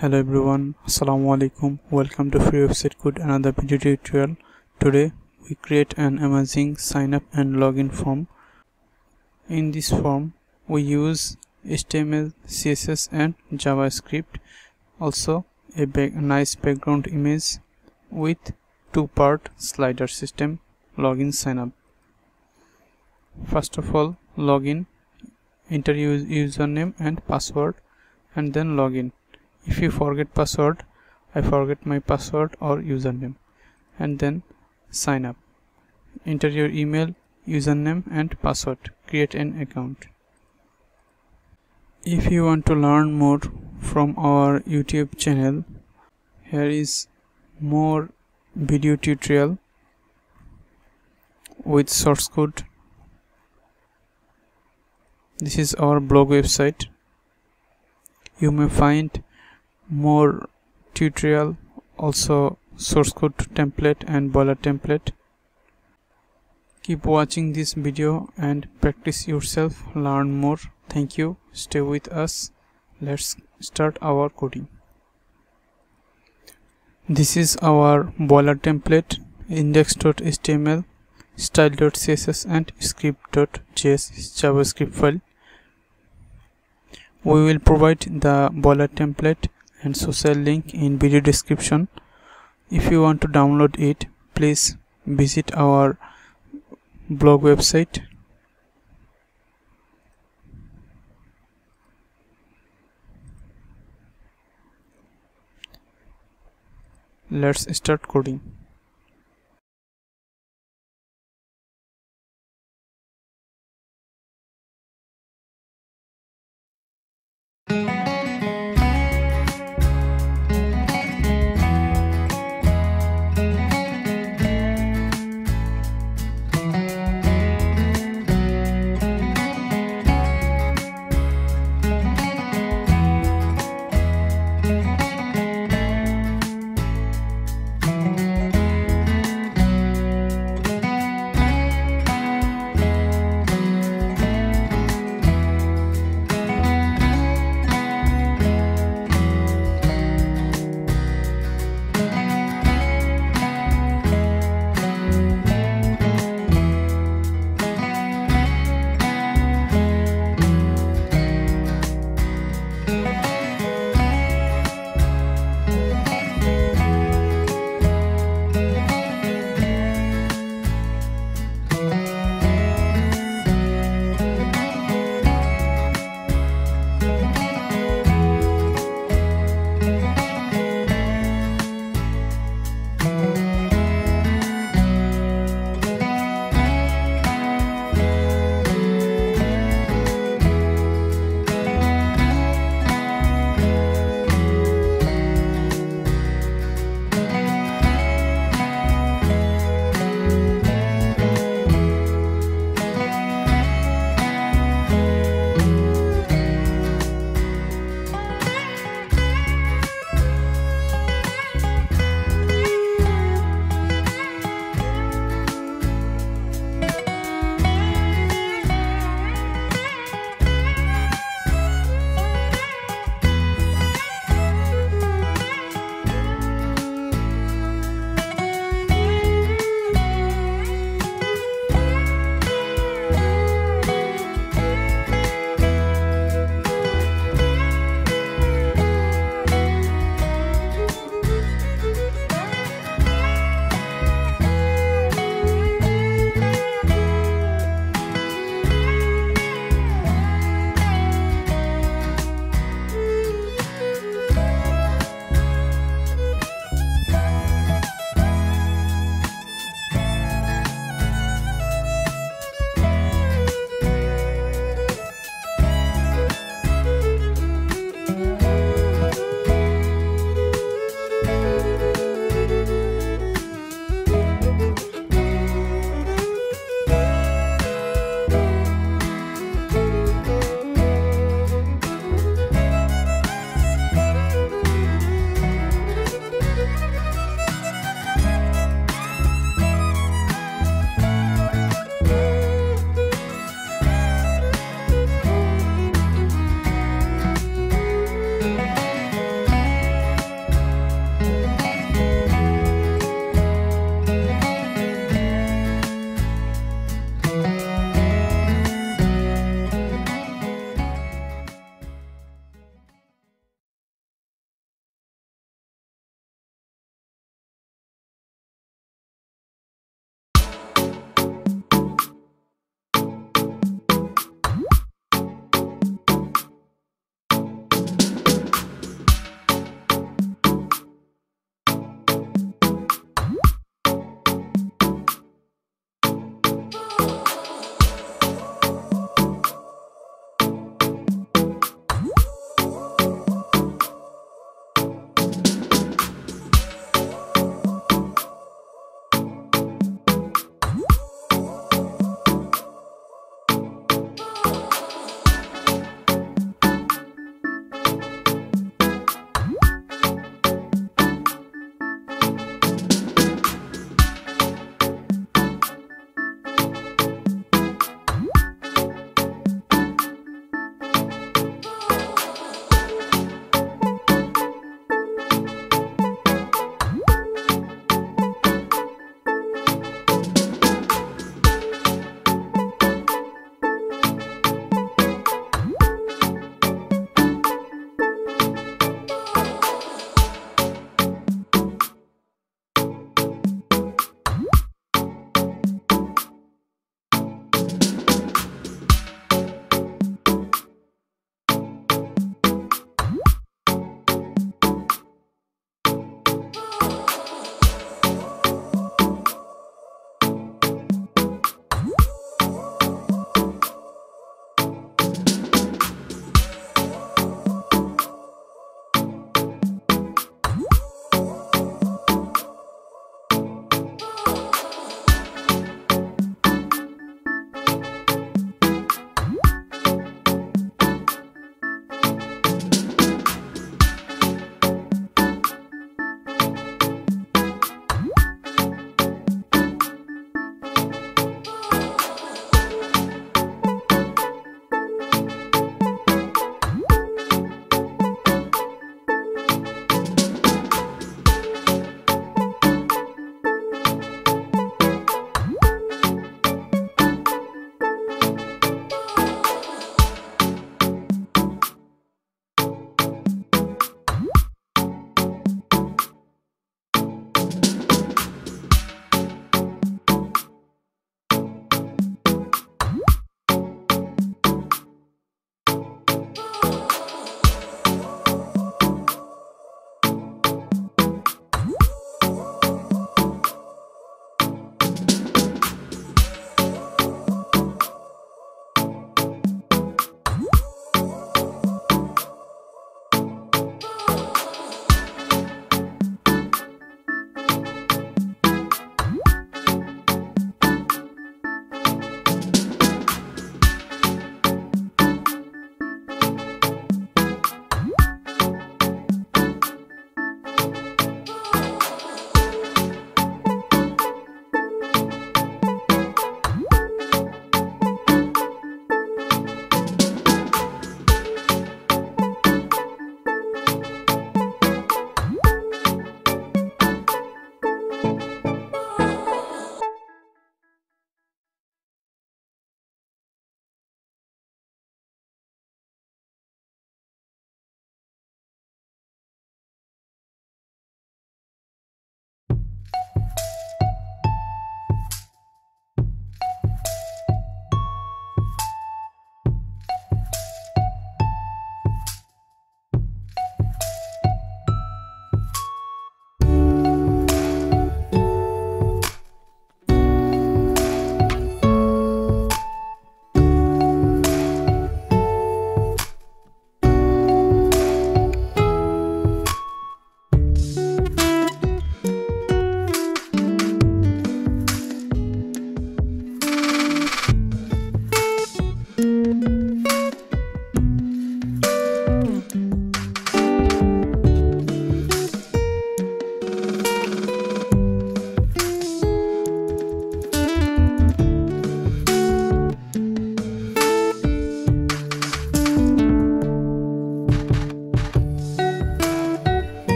Hello everyone, Assalamualaikum. Welcome to FreeWebsiteCode, another video tutorial. Today we create an amazing sign up and login form. In this form we use HTML, CSS and JavaScript. Also a nice background image with two-part slider system, login sign up. First of all, login, enter username and password and then login. If you forget password, I forget my password or username, and then sign up. Enter your email, username and password. Create an account. If you want to learn more from our YouTube channel, here is more video tutorial with source code. This is our blog website. You may find more tutorial, also source code template and boiler template. Keep watching this video and practice yourself, learn more. Thank you, stay with us. Let's start our coding. This is our boiler template, index.html, style.css and script.js JavaScript file. We will provide the boiler template and social link in video description. If you want to download it, please visit our blog website. Let's start coding.